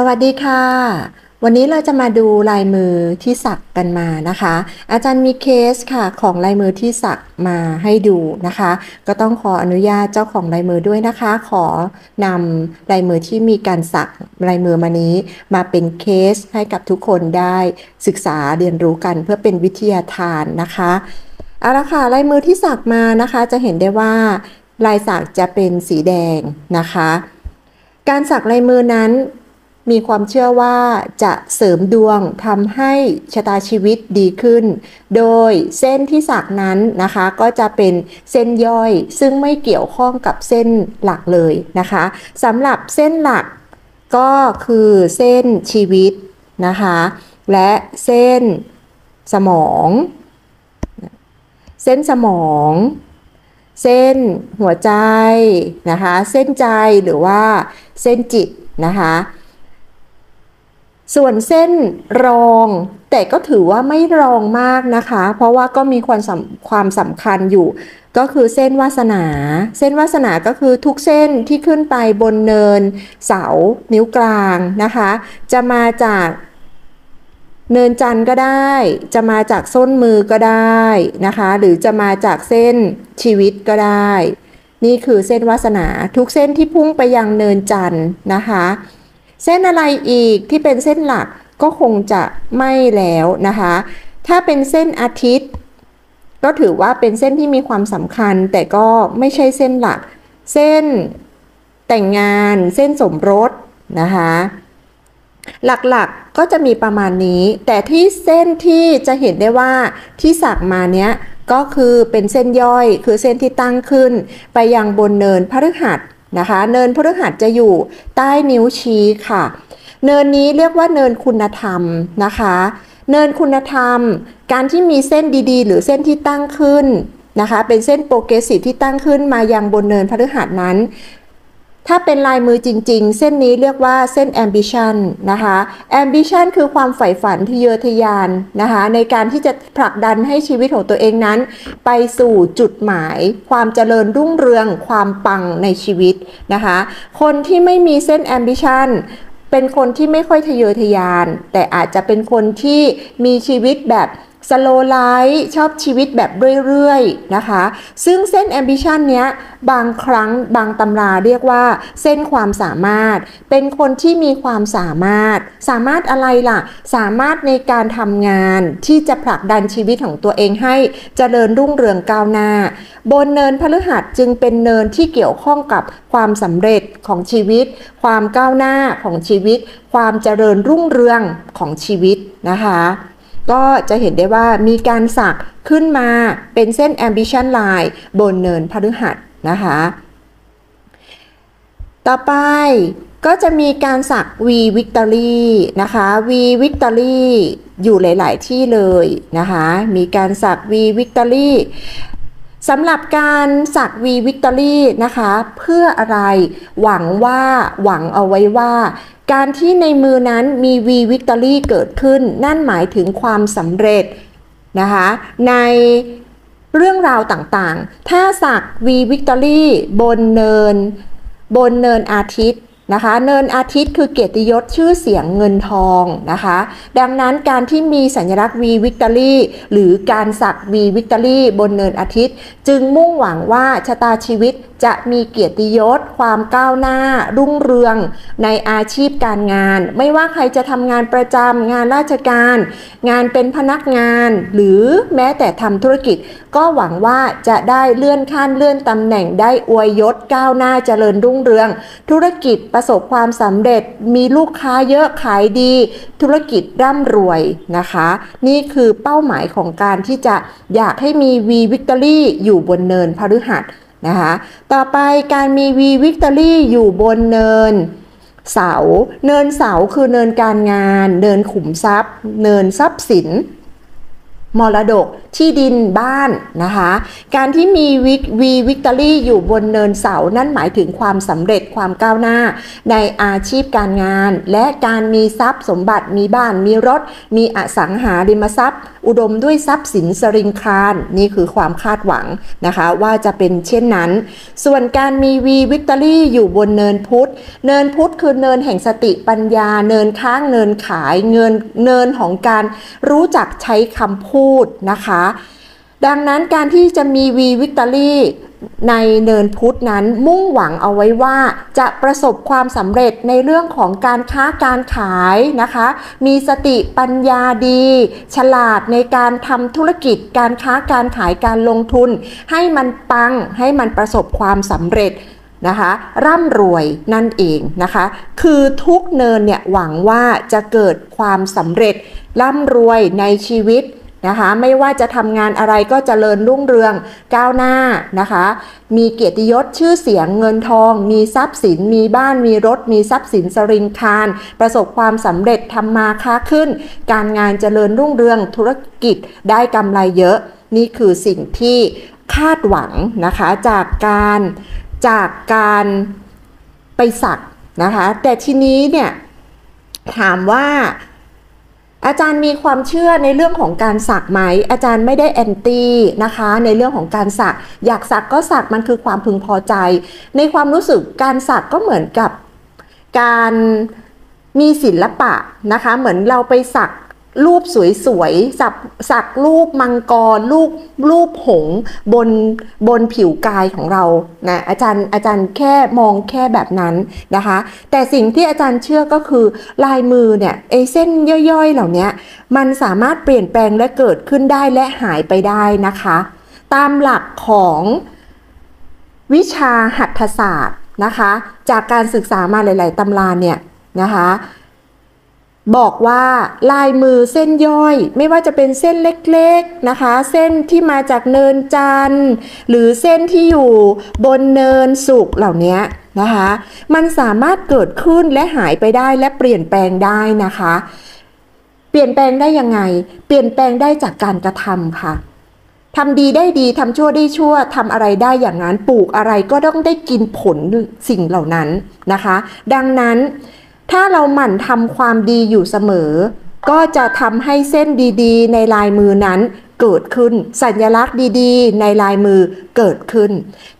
สวัสดีค่ะวันนี้เราจะมาดูลายมือที่สักกันมานะคะอาจารย์มีเคสค่ะของลายมือที่สักมาให้ดูนะคะก็ต้องขออนุญาตเจ้าของลายมือด้วยนะคะขอนำลายมือที่มีการสักลายมือมานี้มาเป็นเคสให้กับทุกคนได้ศึกษาเรียนรู้กันเพื่อเป็นวิทยาทานนะคะเอาละค่ะลายมือที่สักมานะคะจะเห็นได้ว่าลายสักจะเป็นสีแดงนะคะการสักลายมือนั้นมีความเชื่อว่าจะเสริมดวงทำให้ชะตาชีวิตดีขึ้นโดยเส้นที่สักนั้นนะคะก็จะเป็นเส้นย่อยซึ่งไม่เกี่ยวข้องกับเส้นหลักเลยนะคะสำหรับเส้นหลักก็คือเส้นชีวิตนะคะและเส้นสมองเส้นหัวใจนะคะเส้นใจหรือว่าเส้นจิตนะคะส่วนเส้นรองแต่ก็ถือว่าไม่รองมากนะคะเพราะว่าก็มีความสำคัญอยู่ก็คือเส้นวาสนาก็คือทุกเส้นที่ขึ้นไปบนเนินเสานิ้วกลางนะคะจะมาจากเนินจันทร์ก็ได้จะมาจากส้นมือก็ได้นะคะหรือจะมาจากเส้นชีวิตก็ได้นี่คือเส้นวาสนาทุกเส้นที่พุ่งไปยังเนินจันทร์นะคะเส้นอะไรอีกที่เป็นเส้นหลักก็คงจะไม่แล้วนะคะถ้าเป็นเส้นอาทิตย์ก็ถือว่าเป็นเส้นที่มีความสำคัญแต่ก็ไม่ใช่เส้นหลักเส้นแต่งงานเส้นสมรสนะคะหลักๆก็จะมีประมาณนี้แต่ที่เส้นที่จะเห็นได้ว่าที่สักมาเนี้ยก็คือเป็นเส้นย่อยคือเส้นที่ตั้งขึ้นไปยังบนเนินพฤหัสนะคะเนินพฤหัสจะอยู่ใต้นิ้วชี้ค่ะเนินนี้เรียกว่าเนินคุณธรรมนะคะเนินคุณธรรมการที่มีเส้นดีๆหรือเส้นที่ตั้งขึ้นนะคะเป็นเส้นโปรเกรสซีฟที่ตั้งขึ้นมายังบนเนินพฤหัสนั้นถ้าเป็นลายมือจริงๆเส้นนี้เรียกว่าเส้น ambition นะคะ ambition คือความใฝ่ฝันทะเยอทะยานนะคะในการที่จะผลักดันให้ชีวิตของตัวเองนั้นไปสู่จุดหมายความเจริญรุ่งเรืองความปังในชีวิตนะคะคนที่ไม่มีเส้น ambition เป็นคนที่ไม่ค่อยทะเยอทะยานแต่อาจจะเป็นคนที่มีชีวิตแบบslow life ชอบชีวิตแบบเรื่อยๆนะคะซึ่งเส้น ambition เนี้ยบางครั้งบางตำราเรียกว่าเส้นความสามารถเป็นคนที่มีความสามารถอะไรล่ะสามารถในการทำงานที่จะผลักดันชีวิตของตัวเองให้เจริญรุ่งเรืองก้าวหน้าบนเนินพฤหัสจึงเป็นเนินที่เกี่ยวข้องกับความสำเร็จของชีวิตความก้าวหน้าของชีวิตความเจริญรุ่งเรืองของชีวิตนะคะก็จะเห็นได้ว่ามีการสักขึ้นมาเป็นเส้น ambition line บนเนินพฤหัสนะคะต่อไปก็จะมีการสัก V Victory นะคะ V Victory อยู่หลายๆที่เลยนะคะมีการสัก V Victory สำหรับการสัก V Victory นะคะเพื่ออะไรหวังเอาไว้ว่าการที่ในมือนั้นมี V Victory เกิดขึ้นนั่นหมายถึงความสำเร็จนะคะในเรื่องราวต่างๆถ้าสัก V Victory บนเนินอาทิตย์นะคะเนินอาทิตย์คือเกียรติยศชื่อเสียงเงินทองนะคะดังนั้นการที่มีสัญลักษณ์ V Victory หรือการสัก V Victory บนเนินอาทิตย์จึงมุ่งหวังว่าชะตาชีวิตจะมีเกียรติยศความก้าวหน้ารุ่งเรืองในอาชีพการงานไม่ว่าใครจะทำงานประจำงานราชการงานเป็นพนักงานหรือแม้แต่ทำธุรกิจก็หวังว่าจะได้เลื่อนขั้นเลื่อนตำแหน่งได้อวยยศก้าวหน้าเจริญรุ่งเรืองธุรกิจประสบความสำเร็จมีลูกค้าเยอะขายดีธุรกิจร่ำรวยนะคะนี่คือเป้าหมายของการที่จะอยากให้มี V Victory อยู่บนเนินพฤหัสนะคะต่อไปการมี V Victory อยู่บนเนินเสาคือเนินการงานเนินขุมทรัพย์เนินทรัพย์สิน มรดกที่ดินบ้านนะคะการที่มีวิกตอรี่อยู่บนเนินเสานั่นหมายถึงความสำเร็จความก้าวหน้าในอาชีพการงานและการมีทรัพย์สมบัติมีบ้านมีรถมีอสังหาริมทรัพย์อุดมด้วยทรัพย์สินสริงคารนี่คือความคาดหวังนะคะว่าจะเป็นเช่นนั้นส่วนการมีวิกตอรี่อยู่บนเนินพุทธเนินพุทธคือเนินแห่งสติปัญญาเนินข้างเนินขายเนินของการรู้จักใช้คำพูดนะคะดังนั้นการที่จะมีวิกตอรี่ในเนินพุทธนั้นมุ่งหวังเอาไว้ว่าจะประสบความสำเร็จในเรื่องของการค้าการขายนะคะมีสติปัญญาดีฉลาดในการทำธุรกิจการค้าการขายการลงทุนให้มันปังให้มันประสบความสำเร็จนะคะร่ำรวยนั่นเองนะคะคือทุกเนินเนี่ยหวังว่าจะเกิดความสำเร็จร่ำรวยในชีวิตนะคะไม่ว่าจะทำงานอะไรก็เจริญรุ่งเรืองก้าวหน้านะคะมีเกียรติยศชื่อเสียงเงินทองมีทรัพย์สินมีบ้านมีรถมีทรัพย์สินสริงคารประสบความสำเร็จทำมาค้าขึ้นการงานเจริญรุ่งเรืองธุรกิจได้กำไรเยอะนี่คือสิ่งที่คาดหวังนะคะจากการไปสักนะคะแต่ทีนี้เนี่ยถามว่าอาจารย์มีความเชื่อในเรื่องของการสักไหมอาจารย์ไม่ได้แอนตี้นะคะในเรื่องของการสักอยากสักก็สักมันคือความพึงพอใจในความรู้สึกการสักก็เหมือนกับการมีศิลปะนะคะเหมือนเราไปสักรูปสวยๆสักรูปมังกรรูปหงส์บนผิวกายของเรานะอาจารย์แค่มองแค่แบบนั้นนะคะแต่สิ่งที่อาจารย์เชื่อก็คือลายมือเนี่ยไอ้เส้นย่อยๆเหล่านี้มันสามารถเปลี่ยนแปลงและเกิดขึ้นได้และหายไปได้นะคะตามหลักของวิชาหัตถศาสตร์นะคะจากการศึกษามาหลายๆตำราเนี่ยนะคะบอกว่าลายมือเส้นย่อยไม่ว่าจะเป็นเส้นเล็กๆนะคะเส้นที่มาจากเนินจันทร์หรือเส้นที่อยู่บนเนินสุกเหล่านี้นะคะมันสามารถเกิดขึ้นและหายไปได้และเปลี่ยนแปลงได้นะคะเปลี่ยนแปลงได้ยังไงเปลี่ยนแปลงได้จากการกระทำค่ะทำดีได้ดีทำชั่วได้ชั่วทำอะไรได้อย่างนั้นปลูกอะไรก็ต้องได้กินผลสิ่งเหล่านั้นนะคะดังนั้นถ้าเราหมั่นทำความดีอยู่เสมอก็จะทำให้เส้นดีๆในลายมือนั้นเกิดขึ้นสัญลักษณ์ดีๆในลายมือเกิดขึ้น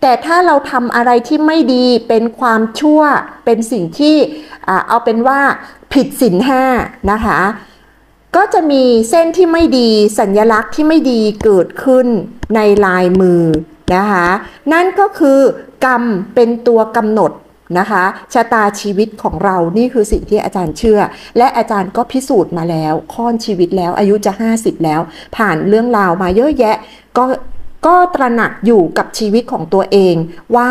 แต่ถ้าเราทำอะไรที่ไม่ดีเป็นความชั่วเป็นสิ่งที่เอาเป็นว่าผิดศีลห้านะคะก็จะมีเส้นที่ไม่ดีสัญลักษณ์ที่ไม่ดีเกิดขึ้นในลายมือนะคะนั่นก็คือกรรมเป็นตัวกำหนดนะคะชะตาชีวิตของเรานี่คือสิ่งที่อาจารย์เชื่อและอาจารย์ก็พิสูจน์มาแล้วค่อนชีวิตแล้วอายุจะ50แล้วผ่านเรื่องราวมาเยอะแยะก็ตระหนักอยู่กับชีวิตของตัวเองว่า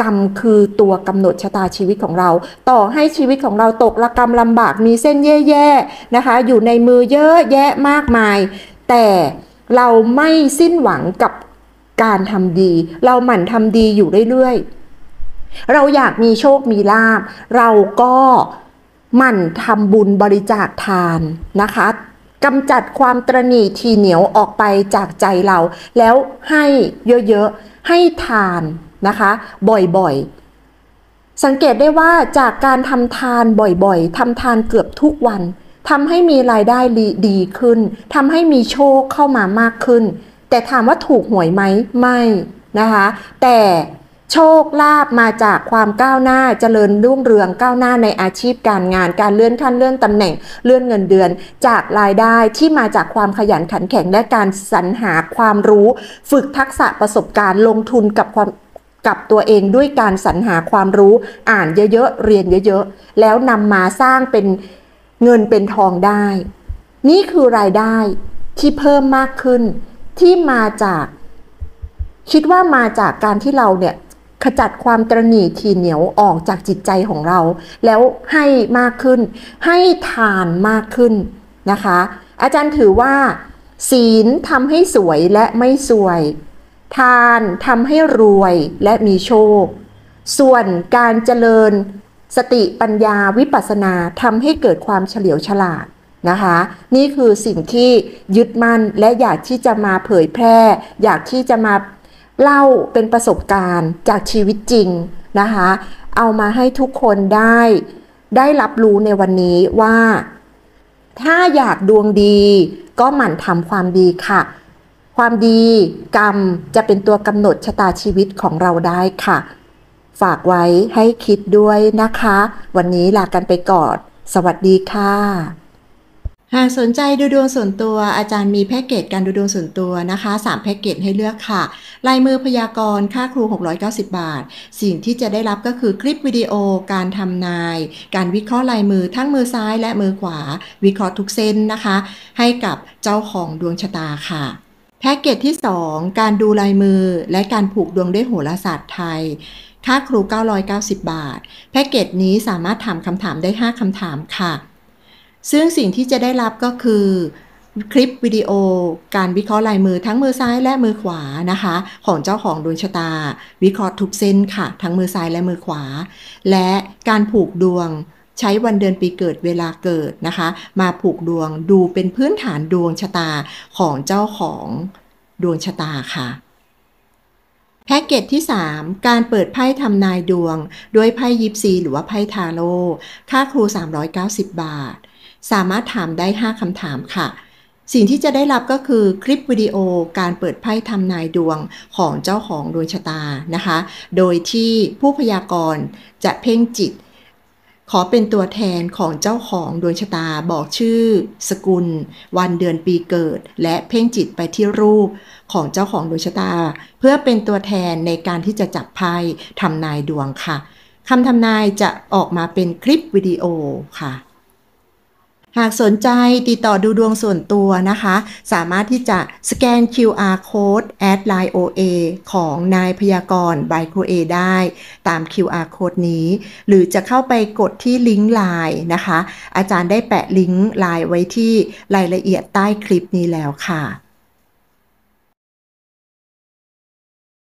กรรมคือตัวกำหนดชะตาชีวิตของเราต่อให้ชีวิตของเราตกระกำลำบากมีเส้นแย่ๆนะคะอยู่ในมือเยอะแยะมากมายแต่เราไม่สิ้นหวังกับการทำดีเราหมั่นทำดีอยู่เรื่อยๆเราอยากมีโชคมีลาภเราก็หมั่นทำบุญบริจาคทานนะคะกำจัดความตระหนี่ทีเหนียวออกไปจากใจเราแล้วให้เยอะๆให้ทานนะคะบ่อยๆสังเกตได้ว่าจากการทำทานบ่อยๆทำทานเกือบทุกวันทำให้มีรายได้ดีขึ้นทำให้มีโชคเข้ามามากขึ้นแต่ถามว่าถูกหวยไหมไม่นะคะแต่โชคลาภมาจากความก้าวหน้าเจริญรุ่งเรืองก้าวหน้าในอาชีพการงานการเลื่อนขั้นเลื่อนตำแหน่งเลื่อนเงินเดือนจากรายได้ที่มาจากความขยันขันแข็งและการสรรหาความรู้ฝึกทักษะประสบการณ์ลงทุนกับตัวเองด้วยการสรรหาความรู้อ่านเยอะๆเรียนเยอะๆแล้วนำมาสร้างเป็นเงินเป็นทองได้นี่คือรายได้ที่เพิ่มมากขึ้นที่มาจากคิดว่ามาจากการที่เราเนี่ยขจัดความตระหนี่ทีเหนียวออกจากจิตใจของเราแล้วให้มากขึ้นให้ทานมากขึ้นนะคะอาจารย์ถือว่าศีลทำให้สวยและไม่สวยทานทำให้รวยและมีโชคส่วนการเจริญสติปัญญาวิปัสสนาทำให้เกิดความเฉลียวฉลาด นะคะนี่คือสิ่งที่ยึดมั่นและอยากที่จะมาเผยแพร่อยากที่จะมาเล่าเป็นประสบการณ์จากชีวิตจริงนะคะเอามาให้ทุกคนได้รับรู้ในวันนี้ว่าถ้าอยากดวงดีก็หมั่นทำความดีค่ะความดีกรรมจะเป็นตัวกำหนดชะตาชีวิตของเราได้ค่ะฝากไว้ให้คิดด้วยนะคะวันนี้ลากันไปก่อนสวัสดีค่ะหากสนใจดูดวงส่วนตัวอาจารย์มีแพ็กเกจการดูดวงส่วนตัวนะคะ3แพ็กเกจให้เลือกค่ะลายมือพยากรณ์ค่าครู690บาทสิ่งที่จะได้รับก็คือคลิปวิดีโอการทำนายการวิเคราะห์ลายมือทั้งมือซ้ายและมือขวาวิเคราะห์ทุกเส้นนะคะให้กับเจ้าของดวงชะตาค่ะแพ็กเกจที่2การดูลายมือและการผูกดวงด้วยโหราศาสตร์ไทยค่าครู990บาทแพ็กเกจนี้สามารถถามคำถามได้5คำถามค่ะซึ่งสิ่งที่จะได้รับก็คือคลิปวิดีโอการวิเคราะห์ลายมือทั้งมือซ้ายและมือขวานะคะของเจ้าของดวงชะตาวิเคราะห์ทุกเส้นค่ะทั้งมือซ้ายและมือขวาและการผูกดวงใช้วันเดือนปีเกิดเวลาเกิดนะคะมาผูกดวงดูเป็นพื้นฐานดวงชะตาของเจ้าของดวงชะตาค่ะแพ็กเกจที่3การเปิดไพ่ทำนายดวงด้วยไพ่ยิปซีหรือว่าไพ่ทาโร่ค่าครู390บาทสามารถถามได้5คำถามค่ะสิ่งที่จะได้รับก็คือคลิปวิดีโอการเปิดไพ่ทำนายดวงของเจ้าของดวงชะตานะคะโดยที่ผู้พยากรณ์จะเพ่งจิตขอเป็นตัวแทนของเจ้าของดวงชะตาบอกชื่อสกุลวันเดือนปีเกิดและเพ่งจิตไปที่รูปของเจ้าของดวงชะตาเพื่อเป็นตัวแทนในการที่จะจับไพ่ทำนายดวงค่ะคำทำนายจะออกมาเป็นคลิปวิดีโอค่ะหากสนใจติดต่อดูดวงส่วนตัวนะคะสามารถที่จะสแกน QR Code แอด LINE OA ของนายพยากรณ์บายครูเอได้ตาม QR Code นี้หรือจะเข้าไปกดที่ลิงก์ LINE นะคะอาจารย์ได้แปะลิงก์ LINE ไว้ที่รายละเอียดใต้คลิปนี้แล้วค่ะ